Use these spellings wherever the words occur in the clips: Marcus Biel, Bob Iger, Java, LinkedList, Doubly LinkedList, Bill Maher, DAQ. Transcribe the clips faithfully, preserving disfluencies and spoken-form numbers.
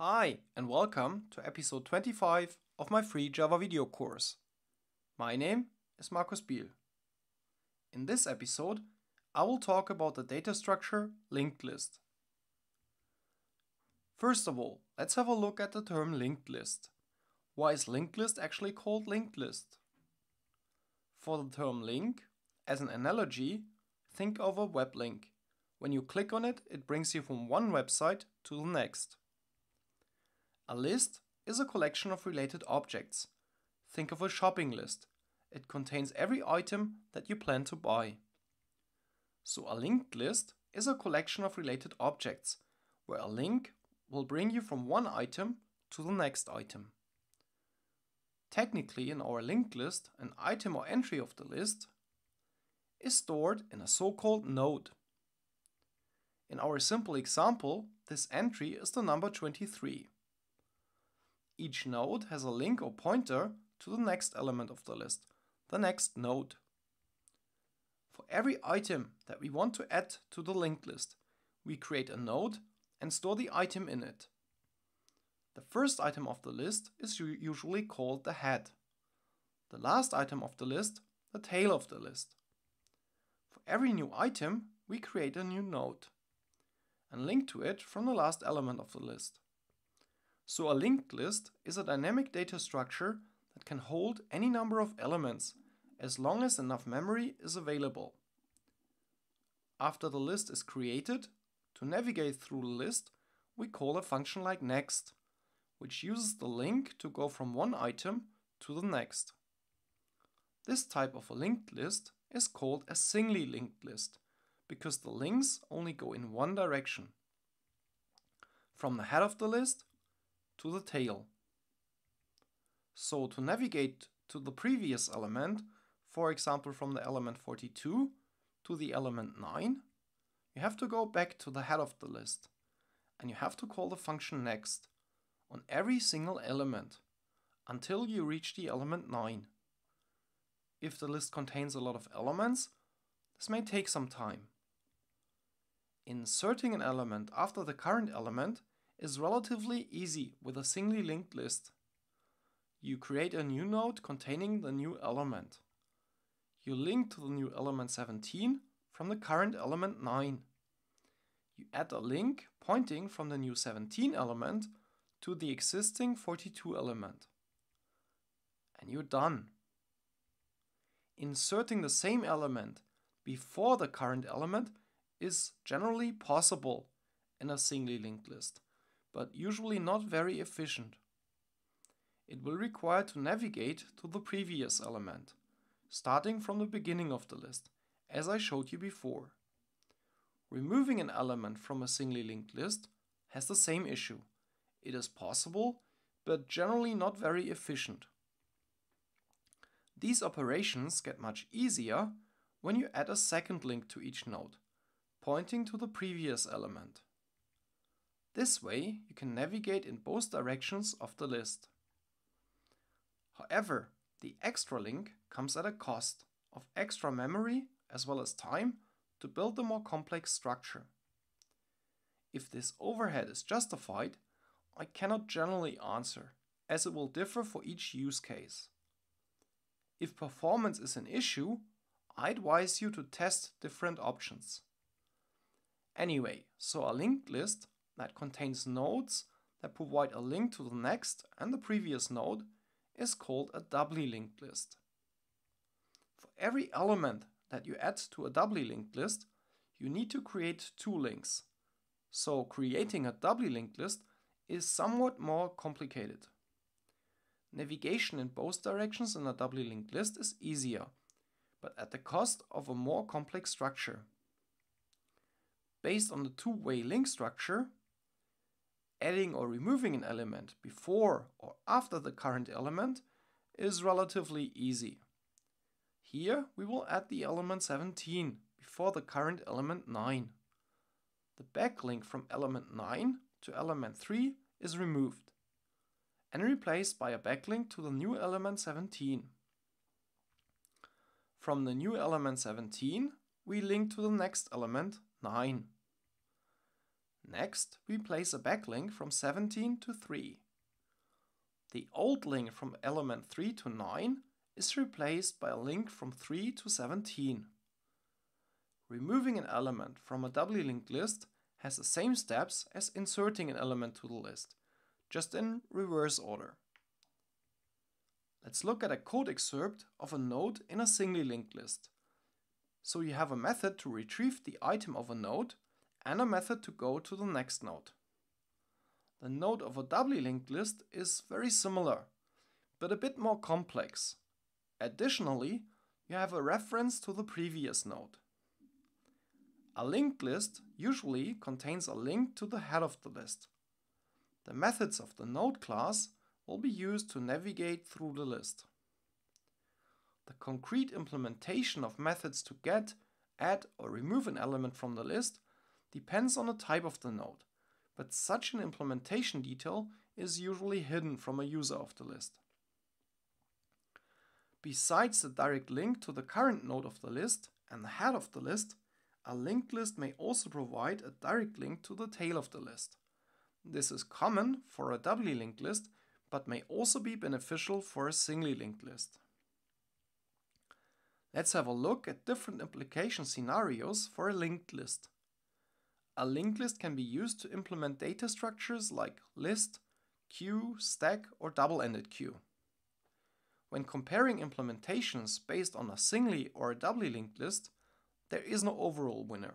Hi and welcome to episode twenty-five of my free Java video course. My name is Marcus Biel. In this episode, I will talk about the data structure linked list. First of all, let's have a look at the term linked list. Why is linked list actually called linked list? For the term link, as an analogy, think of a web link. When you click on it, it brings you from one website to the next. A list is a collection of related objects. Think of a shopping list. It contains every item that you plan to buy. So a linked list is a collection of related objects, where a link will bring you from one item to the next item. Technically, in our linked list, an item or entry of the list is stored in a so-called node. In our simple example, this entry is the number twenty-three. Each node has a link or pointer to the next element of the list, the next node. For every item that we want to add to the linked list, we create a node and store the item in it. The first item of the list is usually called the head. The last item of the list, the tail of the list. For every new item, we create a new node and link to it from the last element of the list. So a linked list is a dynamic data structure that can hold any number of elements, as long as enough memory is available. After the list is created, to navigate through the list, we call a function like next, which uses the link to go from one item to the next. This type of a linked list is called a singly linked list, because the links only go in one direction, from the head of the list to the tail. So to navigate to the previous element, for example from the element forty-two to the element nine, you have to go back to the head of the list and you have to call the function next on every single element until you reach the element nine. If the list contains a lot of elements, this may take some time. Inserting an element after the current element is relatively easy with a singly linked list. You create a new node containing the new element. You link to the new element seventeen from the current element nine. You add a link pointing from the new seventeen element to the existing forty-two element. And you're done. Inserting the same element before the current element is generally possible in a singly linked list, but usually not very efficient. It will require to navigate to the previous element, starting from the beginning of the list, as I showed you before. Removing an element from a singly linked list has the same issue. It is possible, but generally not very efficient. These operations get much easier when you add a second link to each node, pointing to the previous element. This way, you can navigate in both directions of the list. However, the extra link comes at a cost of extra memory as well as time to build the more complex structure. If this overhead is justified, I cannot generally answer, as it will differ for each use case. If performance is an issue, I advise you to test different options. Anyway, so a linked list that contains nodes that provide a link to the next and the previous node is called a doubly linked list. For every element that you add to a doubly linked list, you need to create two links. So creating a doubly linked list is somewhat more complicated. Navigation in both directions in a doubly linked list is easier, but at the cost of a more complex structure. Based on the two-way link structure, adding or removing an element before or after the current element is relatively easy. Here we will add the element seventeen before the current element nine. The backlink from element nine to element three is removed and replaced by a backlink to the new element seventeen. From the new element seventeen, we link to the next element nine. Next, we place a backlink from seventeen to three. The old link from element three to nine is replaced by a link from three to seventeen. Removing an element from a doubly linked list has the same steps as inserting an element to the list, just in reverse order. Let's look at a code excerpt of a node in a singly linked list. So you have a method to retrieve the item of a node and a method to go to the next node. The node of a doubly linked list is very similar, but a bit more complex. Additionally, you have a reference to the previous node. A linked list usually contains a link to the head of the list. The methods of the node class will be used to navigate through the list. The concrete implementation of methods to get, add, or remove an element from the list depends on the type of the node, but such an implementation detail is usually hidden from a user of the list. Besides the direct link to the current node of the list and the head of the list, a linked list may also provide a direct link to the tail of the list. This is common for a doubly linked list, but may also be beneficial for a singly linked list. Let's have a look at different implication scenarios for a linked list. A linked list can be used to implement data structures like list, queue, stack, or double-ended queue. When comparing implementations based on a singly or a doubly linked list, there is no overall winner.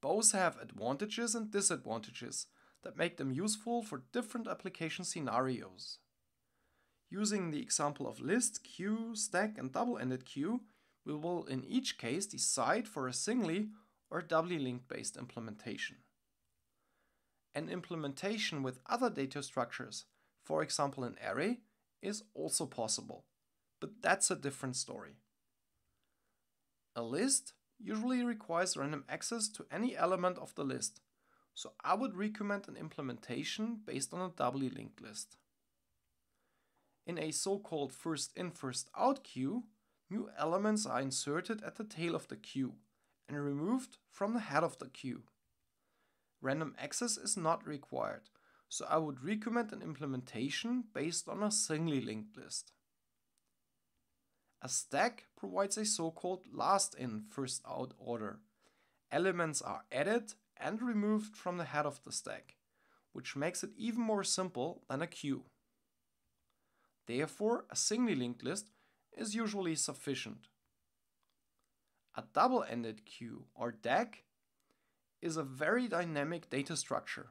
Both have advantages and disadvantages that make them useful for different application scenarios. Using the example of list, queue, stack, and double-ended queue, we will in each case decide for a singly or doubly linked based implementation. An implementation with other data structures, for example an array, is also possible, but that's a different story. A list usually requires random access to any element of the list, so I would recommend an implementation based on a doubly linked list. In a so-called first-in, first-out queue, new elements are inserted at the tail of the queue and removed from the head of the queue. Random access is not required, so I would recommend an implementation based on a singly linked list. A stack provides a so-called last-in, first-out order. Elements are added and removed from the head of the stack, which makes it even more simple than a queue. Therefore, a singly linked list is usually sufficient. A double-ended queue, or D A Q, is a very dynamic data structure.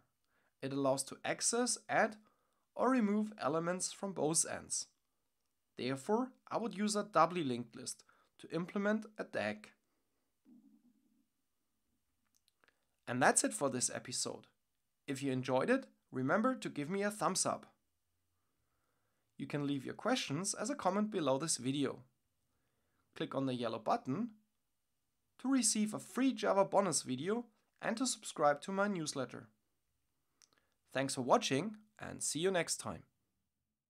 It allows to access, add, or remove elements from both ends. Therefore, I would use a doubly linked list to implement a D A Q. And that's it for this episode. If you enjoyed it, remember to give me a thumbs up. You can leave your questions as a comment below this video. Click on the yellow button to receive a free Java bonus video and to subscribe to my newsletter. Thanks for watching and see you next time.